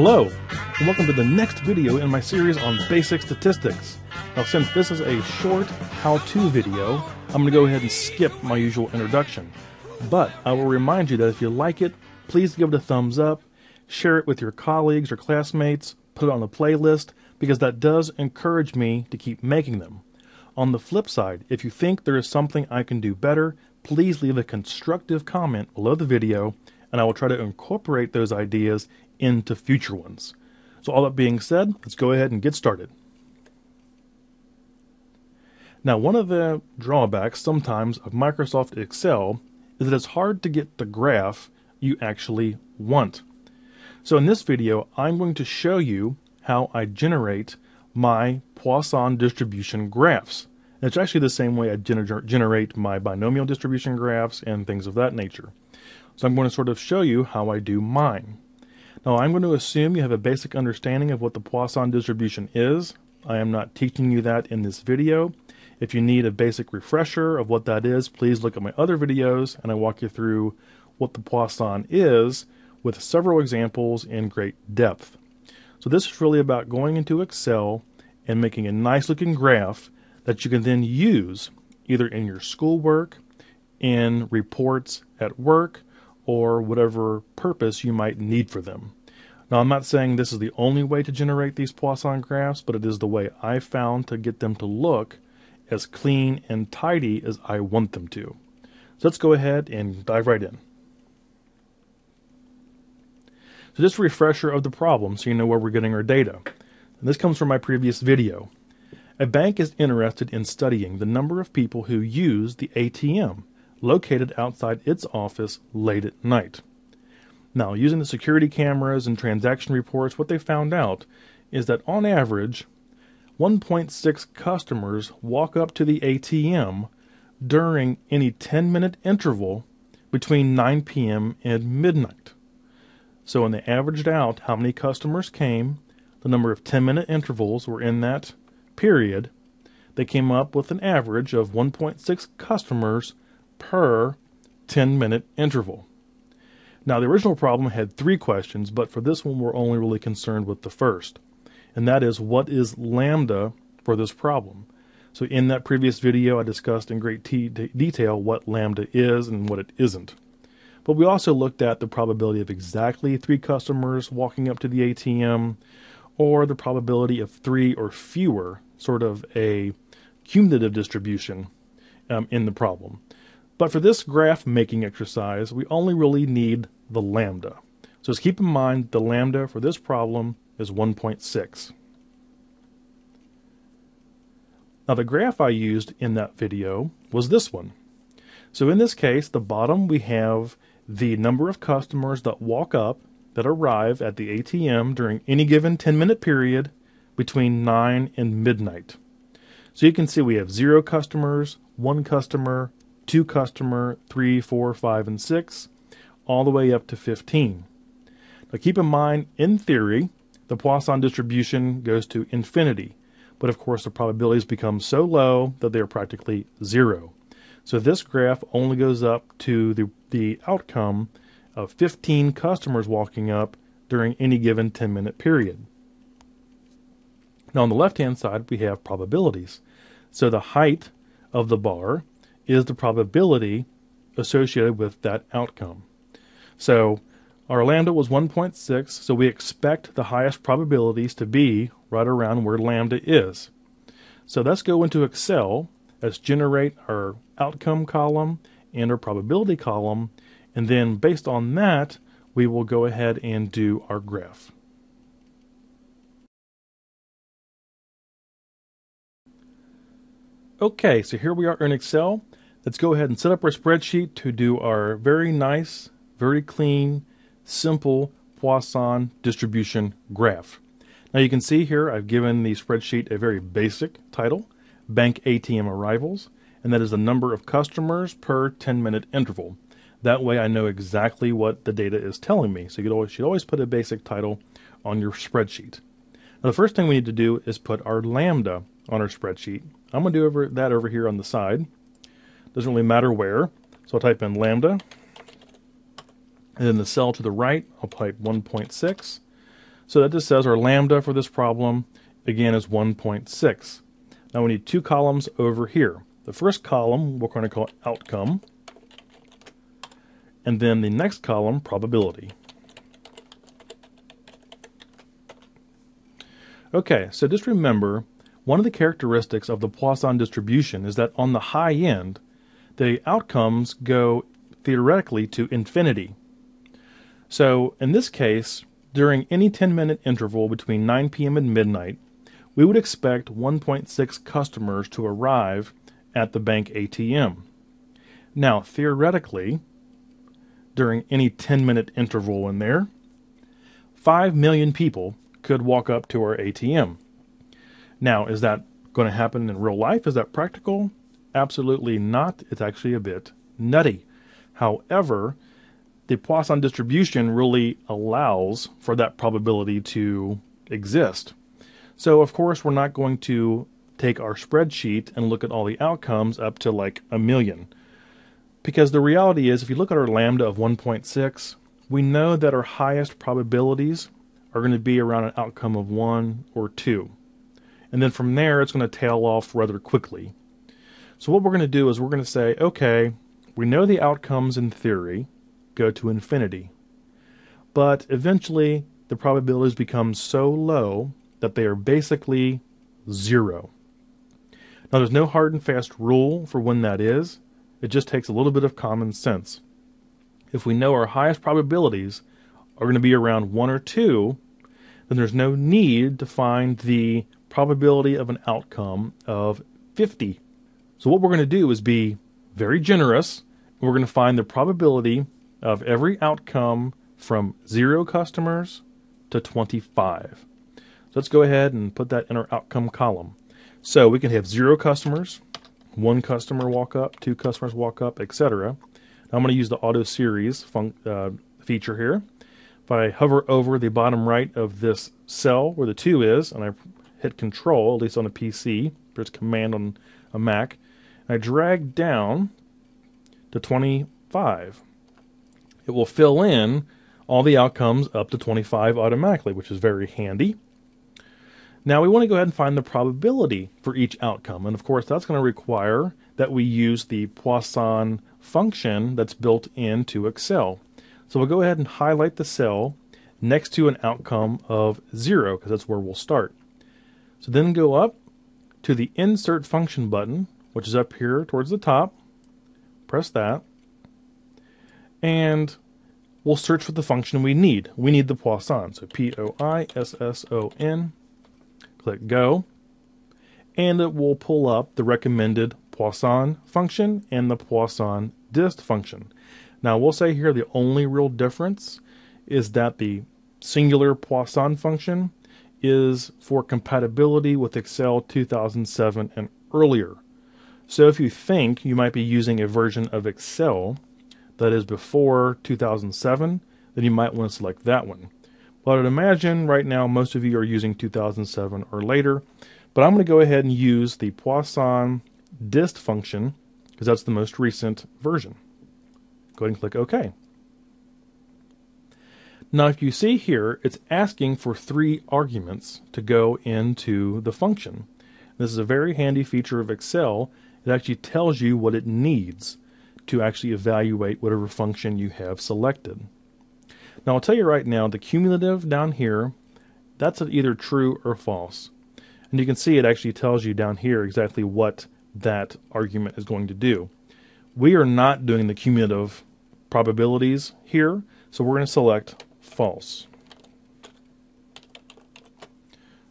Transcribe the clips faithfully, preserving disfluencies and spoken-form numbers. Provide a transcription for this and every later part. Hello, and welcome to the next video in my series on basic statistics. Now, since this is a short how-to video, I'm going to go ahead and skip my usual introduction. But I will remind you that if you like it, please give it a thumbs up, share it with your colleagues or classmates, put it on a playlist, because that does encourage me to keep making them. On the flip side, if you think there is something I can do better, please leave a constructive comment below the video, and I will try to incorporate those ideas into future ones. So all that being said, let's go ahead and get started. Now, one of the drawbacks sometimes of Microsoft Excel is that it's hard to get the graph you actually want. So in this video, I'm going to show you how I generate my Poisson distribution graphs. And it's actually the same way I gener generate my binomial distribution graphs and things of that nature. So I'm going to sort of show you how I do mine. Now, I'm going to assume you have a basic understanding of what the Poisson distribution is. I am not teaching you that in this video. If you need a basic refresher of what that is, please look at my other videos, and I walk you through what the Poisson is with several examples in great depth. So this is really about going into Excel and making a nice looking graph that you can then use either in your schoolwork, in reports at work, or whatever purpose you might need for them. Now, I'm not saying this is the only way to generate these Poisson graphs, but it is the way I found to get them to look as clean and tidy as I want them to. So let's go ahead and dive right in. So just a refresher of the problem so you know where we're getting our data. And this comes from my previous video. A bank is interested in studying the number of people who use the A T M located outside its office late at night. Now, using the security cameras and transaction reports, what they found out is that on average, one point six customers walk up to the A T M during any ten minute interval between nine P M and midnight. So when they averaged out how many customers came, the number of ten minute intervals were in that period, they came up with an average of one point six customers per ten minute interval. Now, the original problem had three questions, but for this one we're only really concerned with the first, and that is, what is lambda for this problem? So in that previous video I discussed in great t detail what lambda is and what it isn't. But we also looked at the probability of exactly three customers walking up to the A T M, or the probability of three or fewer, sort of a cumulative distribution um, in the problem. But for this graph making exercise, we only really need the lambda. So just keep in mind the lambda for this problem is one point six. Now, the graph I used in that video was this one. So in this case, the bottom, we have the number of customers that walk up, that arrive at the A T M during any given ten minute period between nine and midnight. So you can see we have zero customers, one customer, two customer, three, four, five, and six, all the way up to fifteen. Now, keep in mind, in theory, the Poisson distribution goes to infinity, but of course the probabilities become so low that they are practically zero. So this graph only goes up to the, the outcome of fifteen customers walking up during any given ten minute period. Now, on the left-hand side, we have probabilities. So the height of the bar is the probability associated with that outcome. So our lambda was one point six, so we expect the highest probabilities to be right around where lambda is. So let's go into Excel, let's generate our outcome column and our probability column, and then based on that, we will go ahead and do our graph. Okay, so here we are in Excel. Let's go ahead and set up our spreadsheet to do our very nice, very clean, simple Poisson distribution graph. Now, you can see here I've given the spreadsheet a very basic title, Bank A T M Arrivals, and that is the number of customers per ten minute interval. That way I know exactly what the data is telling me. So you could always, should always put a basic title on your spreadsheet. Now, the first thing we need to do is put our lambda on our spreadsheet. I'm going to do over that over here on the side. Doesn't really matter where. So I'll type in lambda, and then the cell to the right, I'll type one point six. So that just says our lambda for this problem, again, is one point six. Now we need two columns over here. The first column we're going to call outcome, and then the next column, probability. Okay, so just remember, one of the characteristics of the Poisson distribution is that on the high end, the outcomes go theoretically to infinity. So in this case, during any ten minute interval between nine p m and midnight, we would expect one point six customers to arrive at the bank A T M. Now, theoretically, during any ten minute interval in there, five million people could walk up to our A T M. Now, is that going to happen in real life? Is that practical? Absolutely not. It's actually a bit nutty. However, the Poisson distribution really allows for that probability to exist. So, of course, we're not going to take our spreadsheet and look at all the outcomes up to like a million. Because the reality is, if you look at our lambda of one point six, we know that our highest probabilities are going to be around an outcome of one or two. And then from there, it's going to tail off rather quickly. So what we're going to do is we're going to say, okay, we know the outcomes in theory go to infinity, but eventually the probabilities become so low that they are basically zero. Now, there's no hard and fast rule for when that is. It just takes a little bit of common sense. If we know our highest probabilities are going to be around one or two, then there's no need to find the probability of an outcome of fifty. So what we're going to do is be very generous. We're going to find the probability of every outcome from zero customers to twenty-five. So let's go ahead and put that in our outcome column. So we can have zero customers, one customer walk up, two customers walk up, et cetera. I'm going to use the auto series fun uh, feature here. If I hover over the bottom right of this cell where the two is, and I hit Control, at least on a P C, there's Command on a Mac, and I drag down to twenty-five. It will fill in all the outcomes up to twenty-five automatically, which is very handy. Now we want to go ahead and find the probability for each outcome, and of course that's going to require that we use the Poisson function that's built into Excel. So we'll go ahead and highlight the cell next to an outcome of zero, because that's where we'll start. So then go up to the Insert Function button, which is up here towards the top. Press that. And we'll search for the function we need. We need the Poisson. So P O I S S O N. Click Go. And it will pull up the recommended Poisson function and the Poisson dist function. Now, we'll say here the only real difference is that the singular Poisson function is for compatibility with Excel two thousand seven and earlier. So if you think you might be using a version of Excel that is before two thousand seven, then you might want to select that one. But I'd imagine right now most of you are using two thousand seven or later. But I'm going to go ahead and use the Poisson dist function because that's the most recent version. Go ahead and click OK. Now if you see here, it's asking for three arguments to go into the function. This is a very handy feature of Excel. It actually tells you what it needs to actually evaluate whatever function you have selected. Now I'll tell you right now, the cumulative down here, that's either true or false. And you can see it actually tells you down here exactly what that argument is going to do. We are not doing the cumulative probabilities here, so we're going to select false.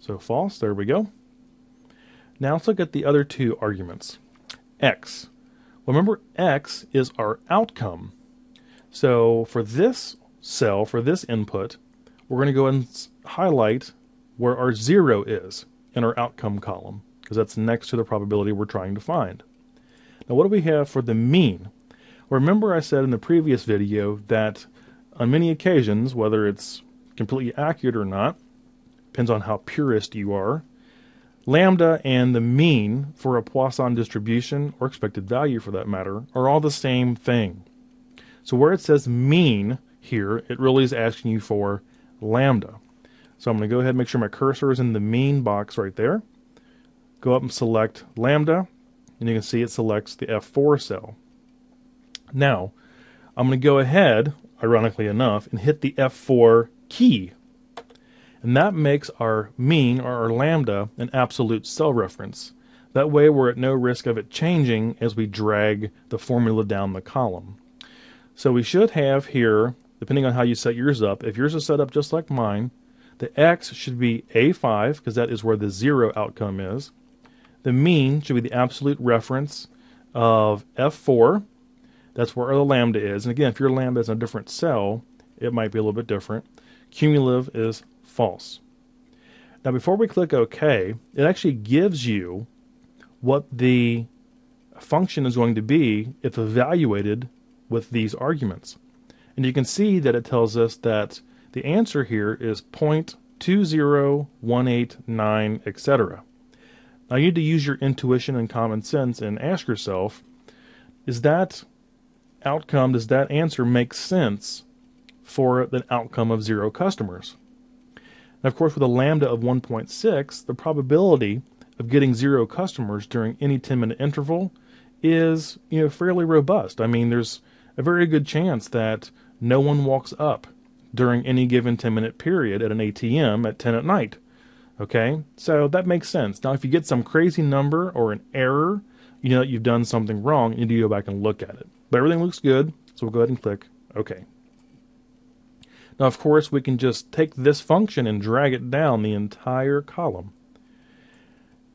So false, there we go. Now let's look at the other two arguments. X. Remember, X is our outcome. So for this cell, for this input, we're going to go and highlight where our zero is in our outcome column, because that's next to the probability we're trying to find. Now, what do we have for the mean? Remember I said in the previous video that on many occasions, whether it's completely accurate or not, depends on how purist you are, lambda and the mean for a Poisson distribution, or expected value for that matter, are all the same thing. So where it says mean here, it really is asking you for lambda. So I'm going to go ahead and make sure my cursor is in the mean box right there. Go up and select lambda, and you can see it selects the F four cell. Now, I'm going to go ahead, ironically enough, and hit the F four key. And that makes our mean, or our lambda, an absolute cell reference. That way we're at no risk of it changing as we drag the formula down the column. So we should have here, depending on how you set yours up, if yours is set up just like mine, the x should be A five, because that is where the zero outcome is. The mean should be the absolute reference of F four. That's where the lambda is. And again, if your lambda is in a different cell, it might be a little bit different. Cumulative is false. Now, before we click OK, it actually gives you what the function is going to be if evaluated with these arguments. And you can see that it tells us that the answer here is zero point two zero one eight nine, et cetera. Now, you need to use your intuition and common sense and ask yourself, is that outcome, does that answer make sense for the outcome of zero customers? Now, of course, with a lambda of one point six, the probability of getting zero customers during any ten minute interval is, you know, fairly robust. I mean, there's a very good chance that no one walks up during any given ten minute period at an A T M at ten at night. Okay, so that makes sense. Now, if you get some crazy number or an error, you know that you've done something wrong, and you need to go back and look at it. But everything looks good, so we'll go ahead and click OK. Now, of course, we can just take this function and drag it down the entire column.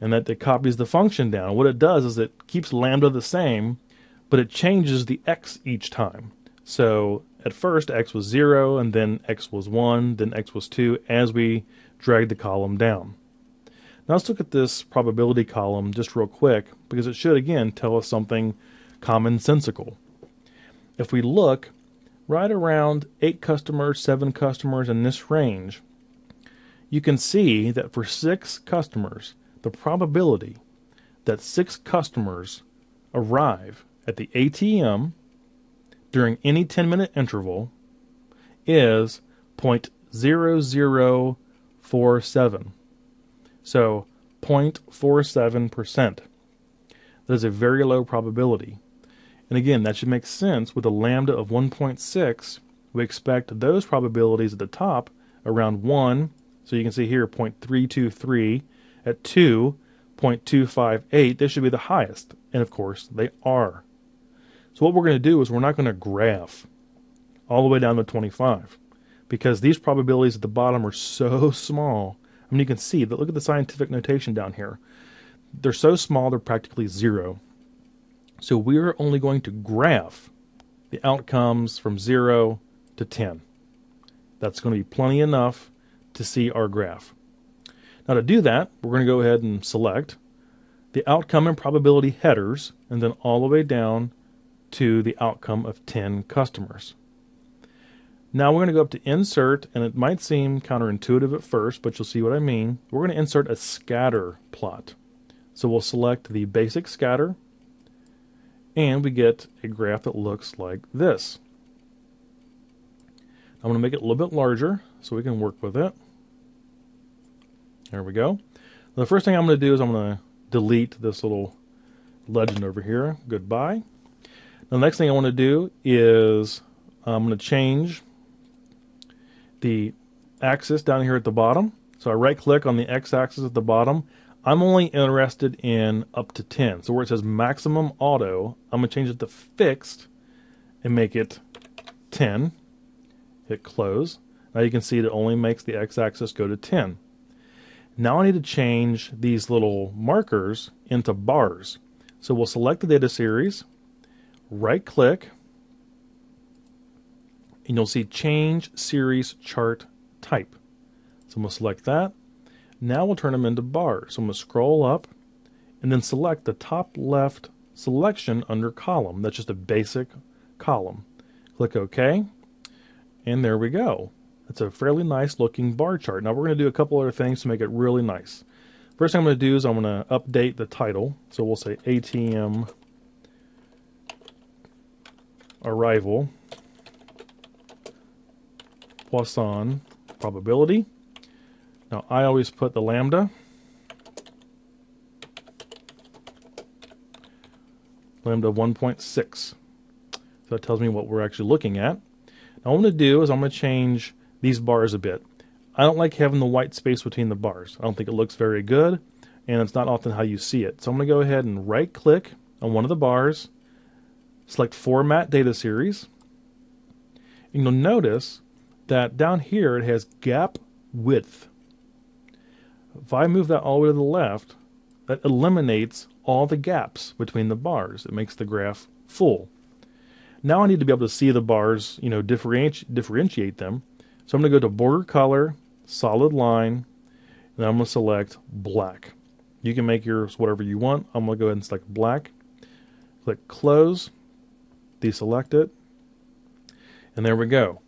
And that it copies the function down. What it does is it keeps lambda the same, but it changes the x each time. So at first, x was zero, and then x was one, then x was two, as we drag the column down. Now let's look at this probability column just real quick, because it should, again, tell us something commonsensical. If we look, right around eight customers, seven customers in this range, you can see that for six customers, the probability that six customers arrive at the A T M during any ten minute interval is zero point zero zero four seven. So zero point four seven percent. That is a very low probability. And again, that should make sense with a lambda of one point six. We expect those probabilities at the top around one. So you can see here zero point three two three. At two point two five eight, they should be the highest. And of course, they are. So what we're going to do is we're not going to graph all the way down to twenty-five, because these probabilities at the bottom are so small. I mean, you can see, that. Look at the scientific notation down here. They're so small, they're practically zero. So we're only going to graph the outcomes from zero to ten. That's going to be plenty enough to see our graph. Now, to do that, we're going to go ahead and select the outcome and probability headers, and then all the way down to the outcome of ten customers. Now we're going to go up to Insert, and it might seem counterintuitive at first, but you'll see what I mean. We're going to insert a scatter plot. So we'll select the basic scatter, and we get a graph that looks like this. I'm going to make it a little bit larger so we can work with it. There we go. Now, the first thing I'm going to do is I'm going to delete this little legend over here. Goodbye. Now, the next thing I want to do is I'm going to change the axis down here at the bottom. So I right click on the x-axis at the bottom. I'm only interested in up to ten. So where it says maximum auto, I'm going to change it to fixed and make it ten. Hit close. Now you can see it only makes the x-axis go to ten. Now I need to change these little markers into bars. So we'll select the data series, right click, and you'll see change series chart type. So I'm going to select that. Now we'll turn them into bars. So I'm going to scroll up and then select the top left selection under column. That's just a basic column. Click OK. And there we go. It's a fairly nice looking bar chart. Now we're going to do a couple other things to make it really nice. First thing I'm going to do is I'm going to update the title. So we'll say A T M Arrival Poisson Probability. Now I always put the lambda. Lambda one point six. So that tells me what we're actually looking at. Now what I'm going to do is I'm going to change these bars a bit. I don't like having the white space between the bars. I don't think it looks very good, and it's not often how you see it. So I'm going to go ahead and right click on one of the bars, select Format Data Series, and you'll notice that down here it has gap width. If I move that all the way to the left, that eliminates all the gaps between the bars. It makes the graph full. Now I need to be able to see the bars, you know, differenti- differentiate them. So I'm going to go to Border Color, Solid Line, and I'm going to select Black. You can make yours whatever you want. I'm going to go ahead and select Black. Click Close, deselect it, and there we go.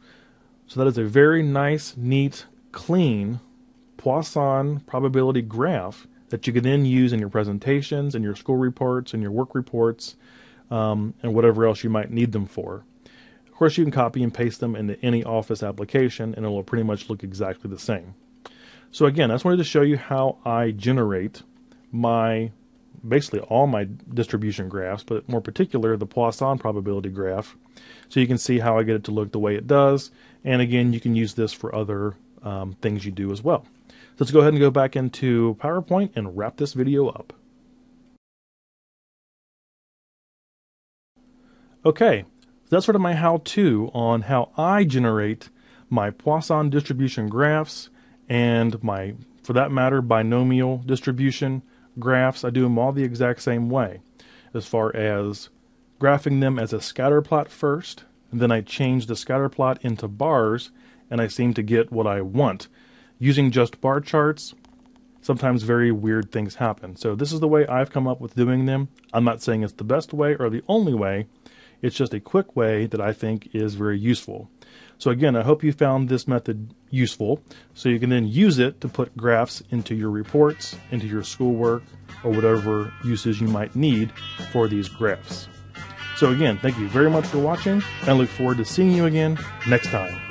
So that is a very nice, neat, clean Poisson probability graph that you can then use in your presentations, in your school reports, in your work reports, um, and whatever else you might need them for. Of course, you can copy and paste them into any Office application and it will pretty much look exactly the same. So again, I just wanted to show you how I generate my, basically all my distribution graphs, but more particular the Poisson probability graph, so you can see how I get it to look the way it does. And again, you can use this for other um, things you do as well. So let's go ahead and go back into PowerPoint and wrap this video up. Okay. So that's sort of my how-to on how I generate my Poisson distribution graphs and my, for that matter, binomial distribution graphs. I do them all the exact same way, as far as graphing them as a scatter plot first, and then I change the scatter plot into bars, and I seem to get what I want. Using just bar charts, sometimes very weird things happen. So this is the way I've come up with doing them. I'm not saying it's the best way or the only way. It's just a quick way that I think is very useful. So again, I hope you found this method useful, so you can then use it to put graphs into your reports, into your schoolwork, or whatever uses you might need for these graphs. So again, thank you very much for watching, and I look forward to seeing you again next time.